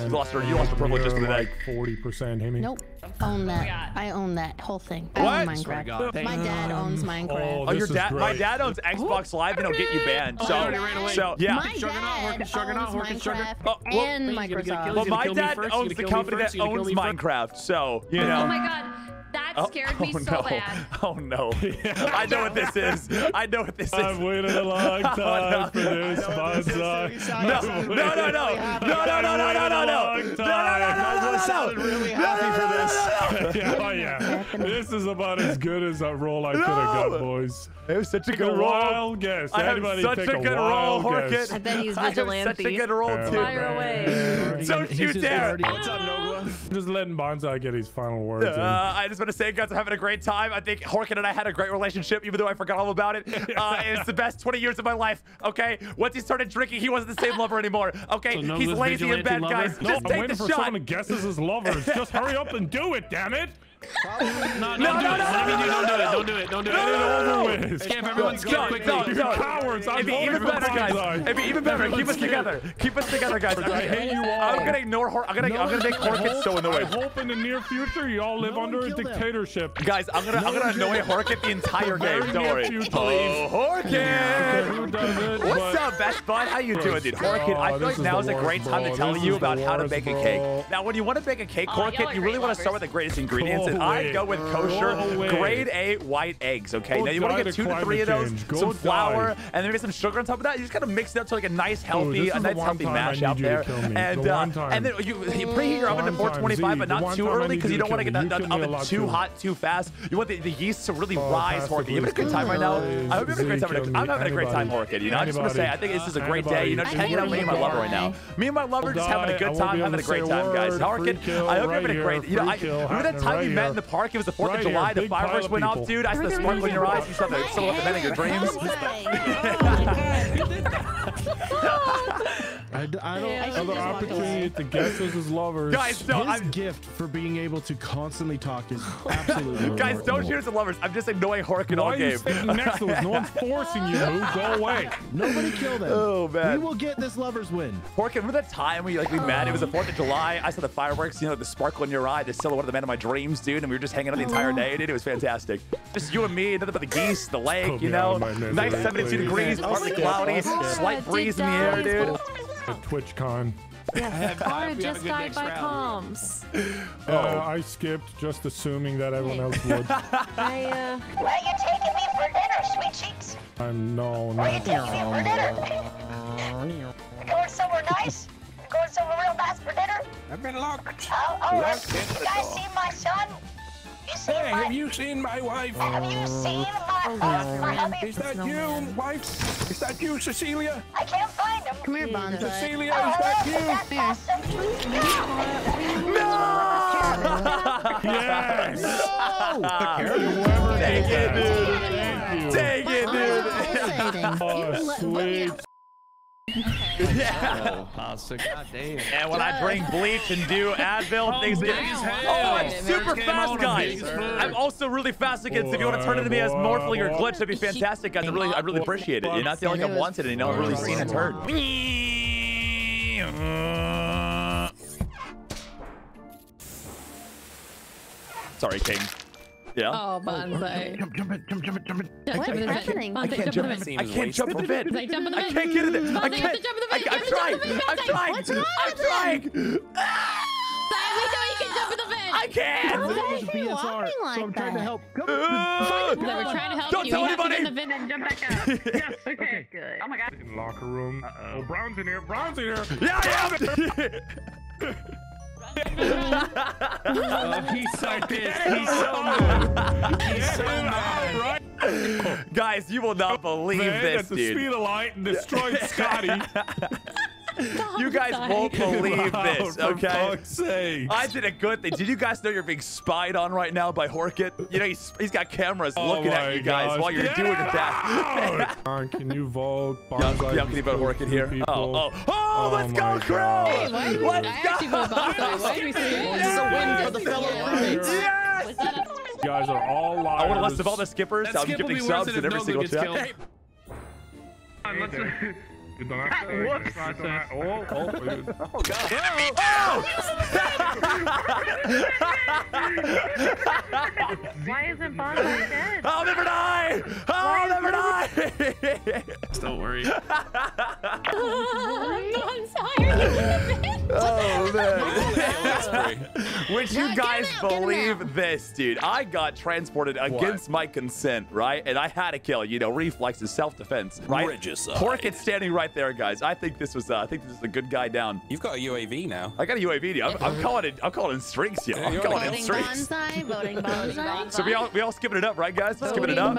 You lost her privilege just in the day. Like 40% Hemi. Nope. Own that. I own that whole thing. What? I own Minecraft. My dad owns Minecraft. Oh, your dad? My dad owns Xbox Live and it'll get you banned. So, yeah. My dad owns Minecraft and Microsoft. Well, my dad owns the company that owns Minecraft. So, you know. Oh my God. That scared me so bad. Oh no. I know what this is. I know what this is. I've waited a long time for this. No. Oh yeah. This is about as good as a roll I could have got, boys. It was such a good roll. Wild guess. Anybody take a wild guess? I bet he's vigilante. Such a good roll too. Fire away. Don't you dare. What's up, Nogla? Just letting Bonsai get his final words. I just want to say, guys, I'm having a great time. I think Horkin and I had a great relationship, even though I forgot all about it. It's the best 20 years of my life. Okay. Once he started drinking, he wasn't the same lover anymore. Okay. So he's lazy and bad, guys. Just take the shot. I'm waiting for someone to guess this is lovers. Just hurry up and do it, damn it. No, don't do it. Scamp, everyone scamp quickly. You're cowards. I'm voting for Bonsai. It'd be even better. Keep us together. Keep us together, guys. I hate you all. I'm going to ignore Hork. I'm going to make Hork get so annoyed. I hope in the near future you all live under a dictatorship. Guys, I'm going to annoy Hork the entire game. Don't worry. Oh, Hork! What's up, best bud? How you doing, dude? Hork, I feel like now is a great time to tell you about how to bake a cake. Now, when you want to bake a cake, Hork, you really want to start with the greatest ingredients. I go with kosher, grade A white eggs, okay? Now, you want to get 2 to 3 of those, some flour, and then get some sugar on top of that. You just got to mix it up to like a nice, healthy, mash out there. And then you preheat your oven to 425, but not too early because you don't want to get that oven too hot too fast. You want the yeast to really rise, Horkin. You having a good time right now? I hope you're having a great time. I'm having a great time, Horkin. You know, I just want to say, I think this is a great day. You know, just hanging out with me and my lover right now. Me and my lover just having a good time, having a great time, guys. Horkin, I hope you're having a great, you know, remember that time we met in the park? It was the 4th of July. The fireworks went off, dude. I saw the sparkle in your eyes. You saw the men in your dreams. I don't have the opportunity to guess this is lovers. Guys, no, his gift for being able to constantly talk is absolutely guys, don't shoot us at lovers. I'm just ignoring Horkin all game. Next to us? No one's forcing you. Go away. Nobody kill them. Oh, man. We will get this lovers win. Horkin, remember that time we met? It was the 4th of July. I saw the fireworks, you know, the sparkle in your eye, the silhouette of the man in my dreams, dude. And we were just hanging out the entire day, dude. It was fantastic. Just you and me, nothing but the geese, the lake, you know. Nice 72 degrees, partly cloudy, slight breeze in the air, dude. At TwitchCon. Yeah, Connor just died by palms. I skipped, just assuming that everyone else would. Where are you taking me for dinner, sweet cheeks? Where are you taking me for dinner? You're going somewhere nice? You're going somewhere real nice for dinner? I've been locked. Oh, you guys seen my son? Hey, have you seen my wife? Have you seen my hubby? Is that you, wife? Is that you, Cecilia? I can't find him. Come here, Bonsai. Cecilia, is that you? No! Yes! No! Whoever take it, dude. Take it, dude. Oh, sweet. Yeah. So, goddamn. And when I drink bleach and do Advil, things get. Oh, I'm super fast, guys. I'm also really fast against. If you want to turn into me as Morphling or Glitch, that'd be fantastic, guys. I really appreciate it. You're not feeling like I'm wanted, and you know, I've really seen and heard. Sorry, King. Yeah. Oh, Bonsai. Jump it. I can't jump in the bed. I can't get in there. I'm trying. I can't. I'm trying to help. Don't tell anybody. Yes. Okay. Good. Oh my God. In locker room. Oh, Brown's in here. Yeah. He's so pissed. He's so mad. Guys, you will not believe this, dude. At the speed of light and destroyed Scotty. You guys won't believe this, okay? I did a good thing. Did you guys know you're being spied on right now by Horkit? You know, he's got cameras looking at you guys while you're doing that. Can you vote? Can you vote Horkit here? Oh, let's go, crew! Let's go! I actually vote Bonsai. Why do we say this is a win for the fellow crew? Yes! You guys are all liars. I want to list of all the skippers. I'm gifting subs in every single chat. You don't have to. Oh god. Oh! Why isn't Bonsai dead? I'll never die! I'll never die! Don't worry. Bonsai, are you in the bed? Oh man. Would you guys believe this, dude? I got transported against my consent, right? And I had a kill, you know, reflexes, self-defense, right? Pork is standing right there, guys. I think this was a good guy down. You've got a UAV now. I got a UAV now. I'm calling in streaks, yo. I'm calling in streaks. So we all skipping it up, right, guys? Skipping it up.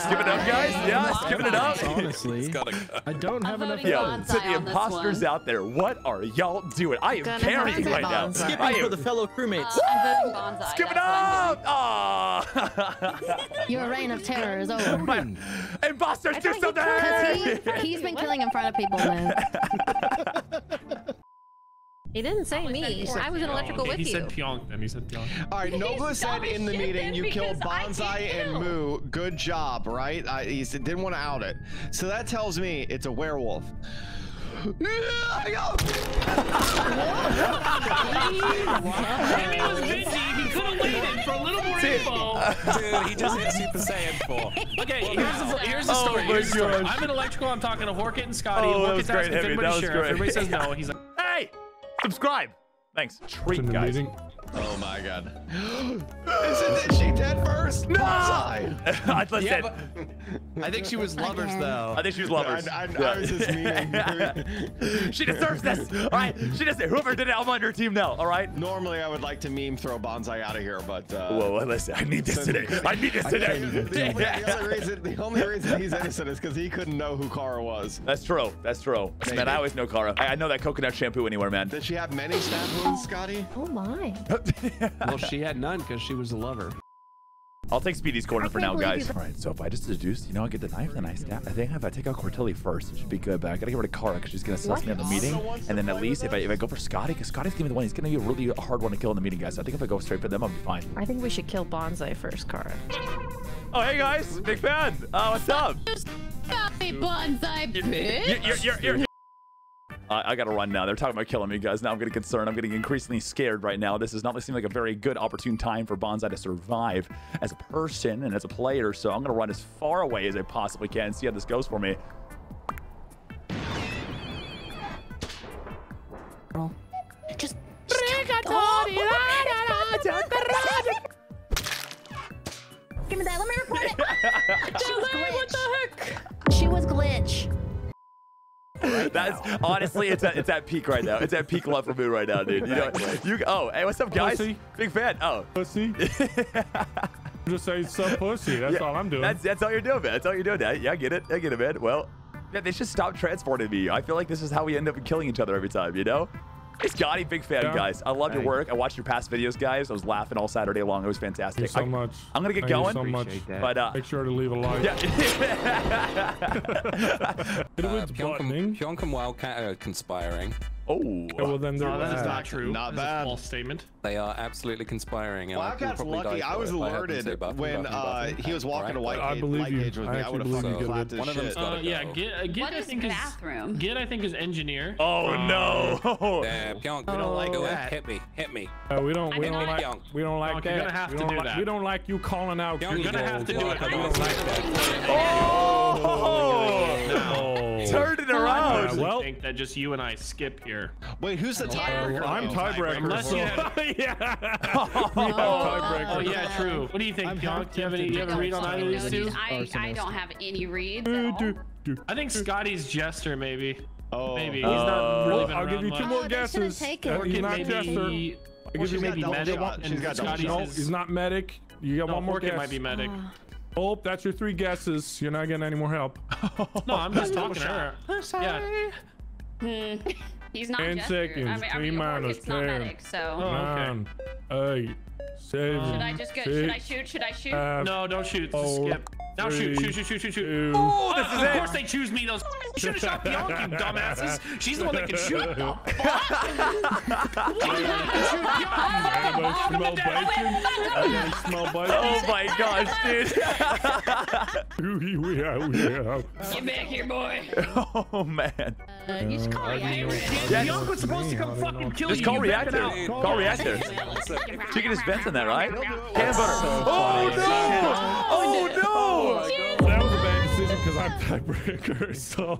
Skipping it up, guys. Yeah, skipping it up. Honestly, I don't have enough. Yo, to the imposters out there, what are y'all doing? I am carrying right now. Skipping for the fellow crewmates. Skip it up! Your reign of terror is over. Imposters, do something! He's been killing in front of people, man. He didn't say me. I was an electrical with you. He said PJONK, and he said PJONK. All right, Nogla said in the meeting, you killed Bonsai and Moo. Good job, right? He didn't want to out it. So that tells me it's a werewolf. I mean, it was busy. He could have waited for a little more info. Dude, he just hit Super Saiyan 4. Okay, here's the story. I'm in electrical. I'm talking to Horkit and Scotty. Horkit's asking if everybody's sure. If everybody says no, he's like, hey, subscribe. Thanks. Treat, guys. Oh my god. Isn't she dead first? No! Listen. I think she was lovers, though. I think she was lovers. I was just memeing. She deserves this. All right. She does it. Whoever did it, I'm on your team now. All right. Normally, I would like to meme throw Bonsai out of here, but. Whoa, listen. I need this today. I need this today. The only reason he's innocent is because he couldn't know who Kara was. That's true. That's true. Maybe. Man, I always know Kara. I know that coconut shampoo anywhere, man. Did she have many stab wounds, Scotty? Oh my. Well, she had none because she was a lover. I'll take Speedy's corner for now, guys. All right, so if I just deduce, you know, I get the knife, then I stab. I think if I take out Courtilly first, it should be good, but I gotta get rid of Kara because she's gonna suss me in the meeting. And then at least if I go for Scotty, because Scotty's gonna be the one, he's gonna be a really hard one to kill in the meeting, guys. So I think if I go straight for them, I'll be fine. I think we should kill Bonsai first, Kara. Oh, hey guys, big fan. What's up? Bonsai, bitch. I gotta run now. They're talking about killing me, guys. Now I'm getting concerned. I'm getting increasingly scared right now. This does not seem like a very good, opportune time for Bonsai to survive as a person and as a player. So I'm gonna run as far away as I possibly can and see how this goes for me. Give me that. Let me report it. What the heck? She was glitch. Right. That's honestly, it's at peak right now. It's at peak love for Moo right now, dude. You know, oh, hey, what's up, guys? Pussy. Big fan. Oh, pussy. Just say some pussy. That's all I'm doing. That's all you're doing, man. That's all you're doing. Yeah, I get it. I get it, man. Well, yeah, they should stop transporting me. I feel like this is how we end up killing each other every time, you know? Hey, Scotty, big fan, guys. I love your work. I watched your past videos, guys. I was laughing all Saturday long. It was fantastic. Thank you so much. I'm going to get going. But, make sure to leave a like. Yeah. PJONK and Wildcat are conspiring. Oh. Well, then that is not true. Not bad. False statement. They are absolutely conspiring. Wildcat's lucky. I was alerted when he was walking to Whitegate. I believe you. I would have fucking clapped his shit. Yeah, Gid, I think, is engineer. Oh, no. PJONK, we don't like it. Hit me. We don't like that. You're going to have to do that. We don't like you calling out. You're going to have to do it. I don't like that. Oh. Turned it around. I think that just you and I skip here. Wait, who's the tiebreaker? I'm tiebreaker. Unless you have... Oh, yeah, true. What do you think, PJONK? Do you have a read on either of these two? I don't have any reads at all. I think Scotty's Jester, maybe. Oh. Maybe. He's not really been around much. I'll give you two more guesses. He's not Jester. I'll give you maybe Medic. No, he's not Medic. You got one more guess. It might be Medic. Oh, that's your three guesses. You're not getting any more help. No, I'm just talking to her. Sorry. He's not 10 seconds. I mean, it's not medic, so. Oh, okay. 9, 8, 7. Should I shoot? No, don't shoot. Skip. Now shoot. Oh, of course they choose me. Those should have shot PJONK, you dumbasses. She's the one that can shoot. The fuck? She's the one that can shoot PJONK. Smell bacon. Oh my gosh, dude. Get back here, boy. Oh, man. He's calling Yonk was supposed to come fucking kill you. Just call reactor. Call reactor. Chicken is bent in that, right? Can butter. Oh, no. Oh, no. That was a bad decision because I'm backbreaker, so.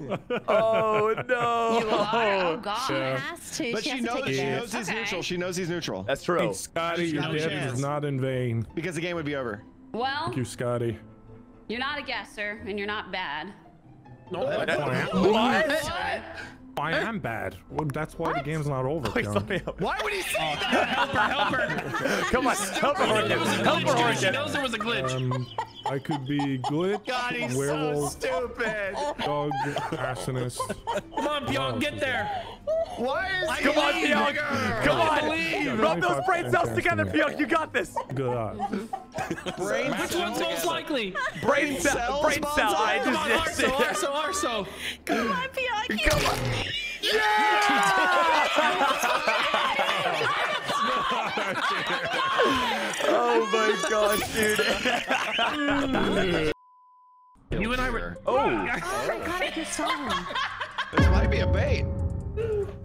Oh, no. You are? Oh, God. Has to. But she knows he's neutral. She knows he's neutral. That's true. And Scotty, your death is not in vain. Because the game would be over. Well. Thank you, Scotty. You're not a guesser, and you're not bad. No, what? I am bad. Well, that's why the game's not over. Why would he say that? Helper, helper. Come on, help her, Horkin. Help her, Horkin. She knows there was a glitch. I could be glitch, God, he's werewolf, so stupid. Dog, arsonist. Come on, Pyong, get there. Why is Come on, Pyong. Come on. Rub those brain cells together, Pyong. You got this. God. Brain cells. Which one's most likely? Brain cell. Brain cell. I just did it. Arso. Come on, Pyong. Come on. Yeah! Oh my gosh, dude. You and I were. Oh! Oh my god, I can stop. This might be a bait.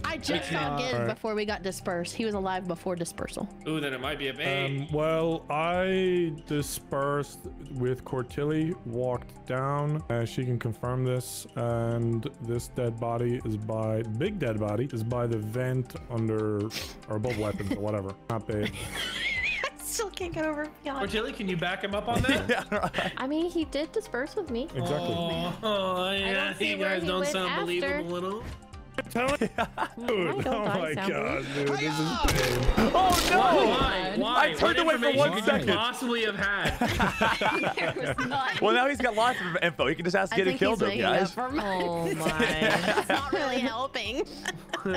I just saw Gid before we got dispersed. He was alive before dispersal. Ooh, then it might be a bait. Well, I dispersed with Courtilly, walked down. She can confirm this. And this dead body is by big dead body is by the vent under or above weapons or whatever. Not bait. Still can't get over Beyond. Courtilly, can you back him up on that? Yeah, right. I mean, he did disperse with me. Exactly. Oh yeah, you guys don't sound believable at all. Dude, oh my god, dude, this is big. Oh no! Why? I turned away for 1 second. Could possibly have had. Well, now he's got lots of info. He can just ask Gid who killed him, guys. Oh my! It's not really helping. We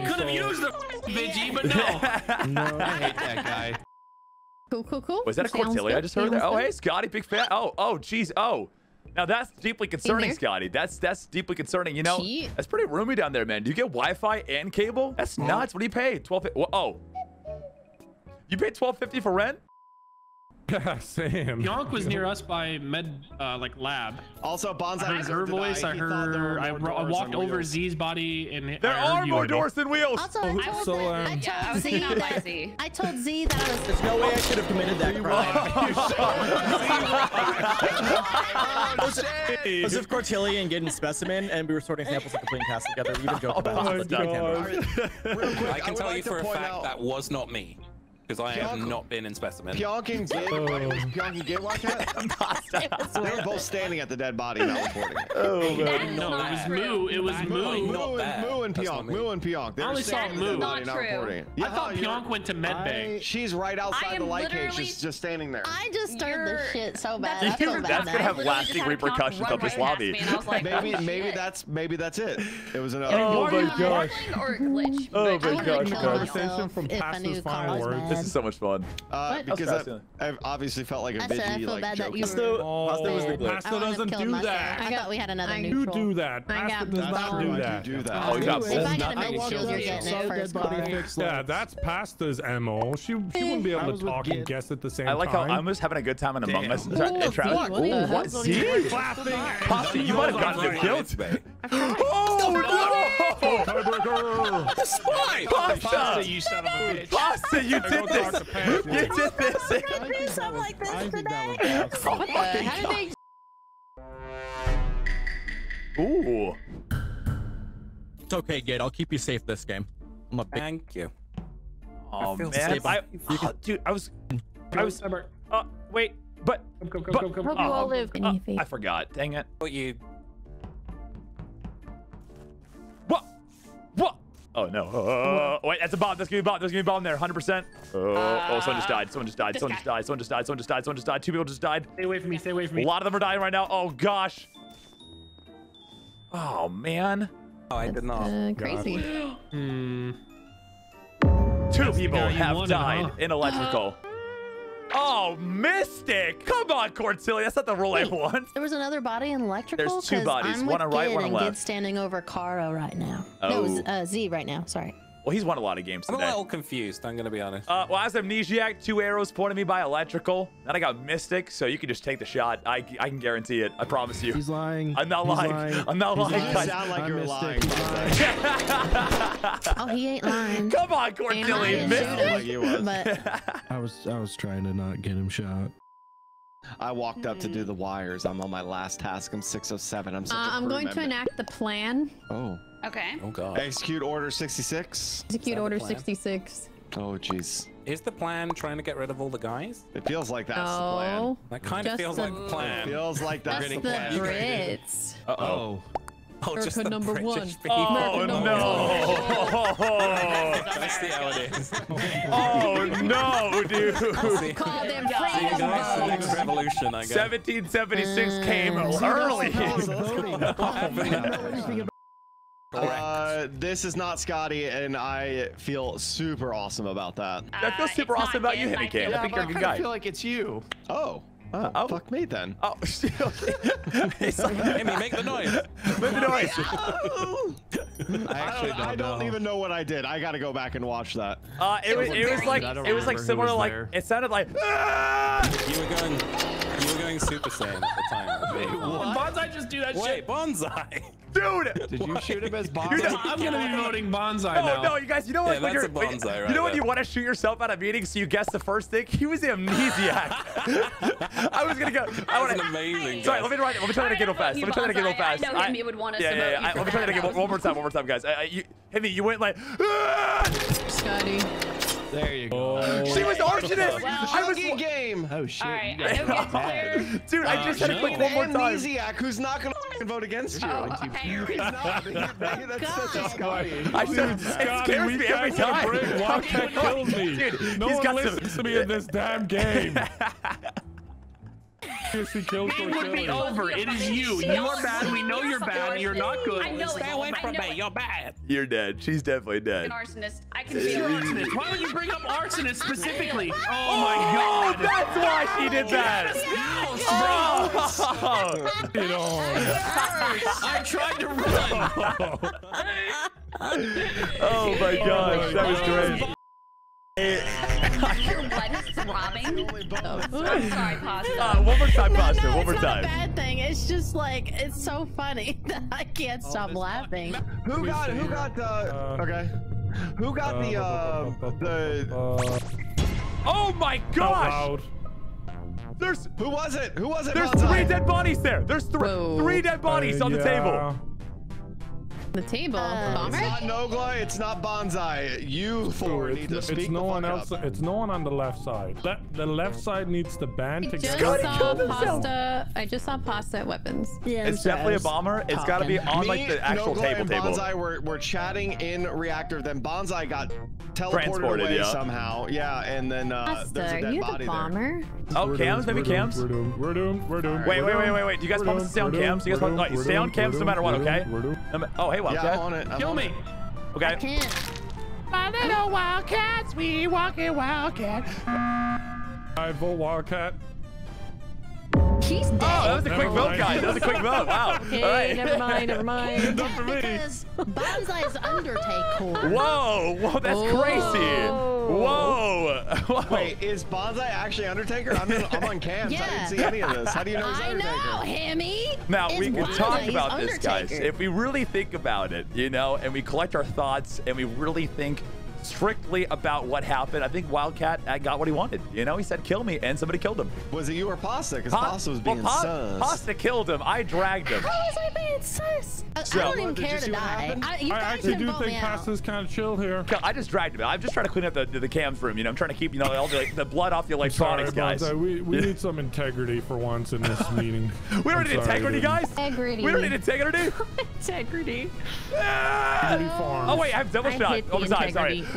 could have used the Vigi, but no. No, I hate that guy. Cool, cool, cool. Was that a Courtilly? I just heard that. Oh, hey, Scotty, big fan. Oh, geez. Oh. Now that's deeply concerning, Scotty. That's deeply concerning. You know, that's pretty roomy down there, man. Do you get Wi-Fi and cable? That's nuts. What do you pay? $12.50. Oh, you paid $12.50 for rent? Yeah, same. Yonk was near us by med, like lab. Also, Bonsai. I heard her voice. I heard. I walked over Z's body, and there are more doors than wheels. Also, I told Z that I was. There's no way I should have committed that crime. It was with Courtilly and getting specimen, and we were sorting samples of the clean cast together. We even joked about it. I can tell you for a fact that was not me. Because I have not been in specimen. PJONK and Gid, wildcat? They were both standing at the dead body, not reporting it. Oh, man. No, it was Moo. It was Moo. Moo and PJONK. Moo and PJONK. They were standing at the dead body, not reporting it. I thought PJONK went to medbay. She's right outside the light cage. She's just standing there. I just stirred this shit so bad. That's going to have lasting repercussions of this lobby. Maybe that's it. It was another. Oh, my gosh. Oh, my gosh. Conversation from past is final words. This is so much fun. Because I've obviously felt like a bitchy, like, joke. Pasta doesn't do that. I thought we had another neutral. You do that. Pasta does not do that. You do that. Oh, you got both. Yeah, that's Pasta's MO. She wouldn't be able to talk and guess at the same time. I like how I'm just having a good time in Among Us. What? Pasta, you might have gotten the kill today. Oh, no! The spy! Pasta, you son of a bitch. Pasta, you did this! You did this! Don't do something like this today! Oh my god! Ooh! It's okay, Gid. I'll keep you safe this game. I'm a big... Thank you. Oh, man. Dude, I was... Wait, but... Hope you all live. I forgot. Dang it. What you... What? Oh no! Wait, that's a bomb. That's gonna be a bomb. There's gonna be a bomb there. 100%. Oh, someone just died. Someone just died. Someone just died. Someone just died. Someone just died. Someone just died. Two people just died. Stay away from me. Stay away from me. A lot of them are dying right now. Oh gosh. Oh man. Oh, I did not. Crazy. Two people have died in electrical. Oh, Mystic! Come on, Courtilly. That's not the role I want. There was another body in electrical? There's two bodies. One on right, one on left. I'm standing over Karo right now. Oh. No, it was Z right now. Sorry. Well, he's won a lot of games today. I'm a little confused, I'm gonna be honest. Well, I was Amnesiac, 2 arrows pointed me by electrical. Then I got Mystic, so you can just take the shot. I can guarantee it. I promise you. He's lying. I'm not lying. I'm not lying. You sound like you're lying. Oh, he ain't lying. Come on, Courtilly. I was trying to not get him shot. I walked up to do the wires. I'm on my last task. I'm 607. I'm going to enact the plan. Oh. Okay. Oh God. Execute order 66. Execute order 66. Oh jeez. Is the plan trying to get rid of all the guys? It feels like that's the plan. That kind of feels like the plan. It feels like that's the Brits. Uh oh. Oh, America just the number British people. Oh, no. That's the how it is. Oh, no, dude. Call them the revolution, I guess. 1776 came early. This is not Scotty, and I feel super awesome about that. I feel super awesome about you, Henry Cam. I think you're a good guy. I feel like it's you. Oh. Oh, fuck me then. Oh, it's like, Amy, make the noise. Make the noise. I don't even know what I did. I gotta go back and watch that. It was like similar, like it sounded like. You were going Super Saiyan at the time. Wait, Bonsai just do that shit. Bonsai. Dude. Did you shoot him as Bonsai? I'm gonna be voting Bonsai now. No, you guys. You know what? Yeah, that's a Bonsai, right? You know when you want to shoot yourself at a meeting, so you guess the first thing. He was Amnesiac. I was gonna go. Amazing. Sorry, let me try that again real fast. I know Hemi would want us to vote. Yeah. Let me try that again one more time, guys. Hemi, you went like. Scotty. There you go. Oh, she was Arcanist. Well, I was game. Oh shit. All right, dude, I just had to click one more time. Amnesiac, who's not gonna vote against you? Oh, okay. He's not. That's such a Scotty. It scares me every time. Wildcat killed me. Dude, no one listens to me in this damn game. It would be over. It is you. You are bad. We know you're bad. You're not good. Stay away from me. You're bad. You're dead. She's definitely dead. An arsonist. I can be an arsonist. Why would you bring up arsonist specifically? Oh my God! That's why she did that. Oh! It hurts. I tried to run. Oh my gosh, that was great. Your blood is throbbing. I'm sorry, Pasta. One more time, Pasta. No, one more time. It's not a bad thing. It's just like it's so funny that I can't stop laughing. Who got the? Oh my gosh! Who was it? There's three dead bodies there. There's three dead bodies on the table. The table. It's not Nogla. It's not Bonsai. You four need to speak. It's no one else. It's no one on the left side. The left side needs to band together. I just saw Pasta at weapons. Yeah, it's definitely a bomber. It's got to be on like the actual table. And Bonsai were chatting in reactor. Then Bonsai got teleported away somehow. Yeah, and then there's a dead body there. Oh, cams, maybe cams. We're doomed. Wait. Do you guys promise to stay on cams? You guys stay on cams no matter what, okay? Oh, hey. Wildcat. Yeah, I'm on it. Kill me. Okay. I can't. My little wildcats, we walking wildcat. I vote wildcat. He's dead. Oh, that was a quick vote, guys. That was a quick vote. Wow. Hey, all right. Never mind. Not for me. Because Bonsai's Undertaker. Whoa, that's crazy. Whoa. Wait, is Bonsai actually Undertaker? I'm on cams. Yeah. I didn't see any of this. How do you know he's Undertaker? I know, Hemi. Now, we can talk about this, guys. If we really think about it, you know, and we collect our thoughts and we really think strictly about what happened, I think Wildcat got what he wanted. You know, he said, kill me, and somebody killed him. Was it you or Pasta? Because Pasta was being sus. Pasta killed him. I dragged him. How was I being sus? I don't even care to die. I actually do think Pasta's kind of chill here. I just dragged him. I'm just trying to clean up the cams room. You know, I'm trying to keep, you know, all the blood off the electronics, guys. We need some integrity for once in this meeting. We don't need integrity, guys. Integrity. We don't need integrity. Integrity. Oh, wait, I have double shot. Oh, sorry. Oh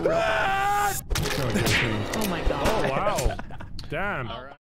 my God. Oh, wow. Damn. All right.